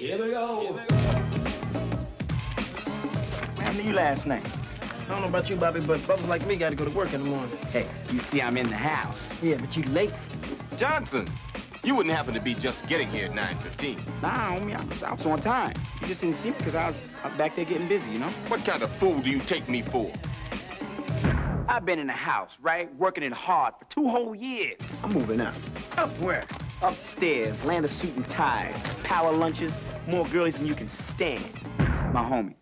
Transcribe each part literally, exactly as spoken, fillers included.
Here we go. What happened to you last night? I don't know about you, Bobby, but bubbles like me gotta go to work in the morning. Hey, you see I'm in the house. Yeah, but you late. Johnson, you wouldn't happen to be just getting here at nine fifteen. Nah, homie, I was, I was on time. You just didn't see me because I was, I was back there getting busy, you know? What kind of fool do you take me for? I've been in the house, right? Working it hard for two whole years. I'm moving up. Up where? Upstairs, land of suit and ties, power lunches, more girlies than you can stand. My homie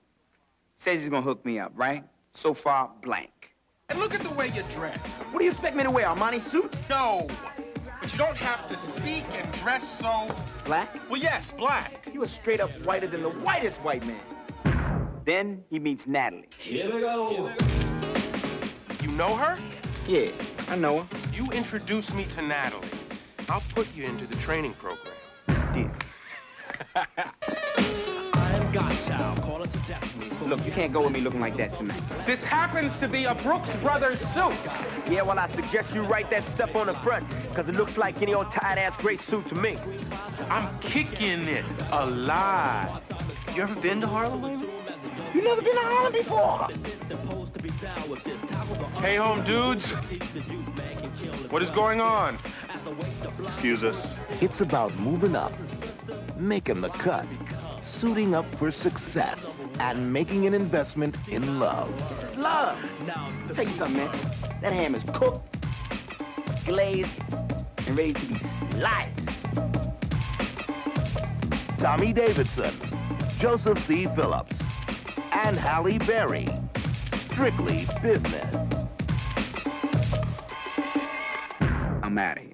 says he's gonna hook me up, right? So far, blank. And look at the way you're dressed. What do you expect me to wear, Armani suit? No, but you don't have to speak and dress so... Black? Well, yes, black. You are straight up whiter than the whitest white man. Then he meets Natalie. Here we go. You know her? Yeah, I know her. You introduce me to Natalie. I'll put you into the training program. Deal. I'm Godchild, caller to destiny. Look, you can't go with me looking like that tonight. This happens to be a Brooks Brothers suit. Yeah, well, I suggest you write that stuff on the front, because it looks like any old tight-ass gray suit to me. I'm kicking it alive. You ever been to Harlem, baby? You never been to Harlem before. Hey, home dudes. What is going on? Excuse us. It's about moving up, making the cut, suiting up for success, and making an investment in love. This is love. I'll tell you something, man. That ham is cooked, glazed, and ready to be sliced. Tommy Davidson, Joseph C. Phillips, and Halle Berry. Strictly Business. I'm out of here.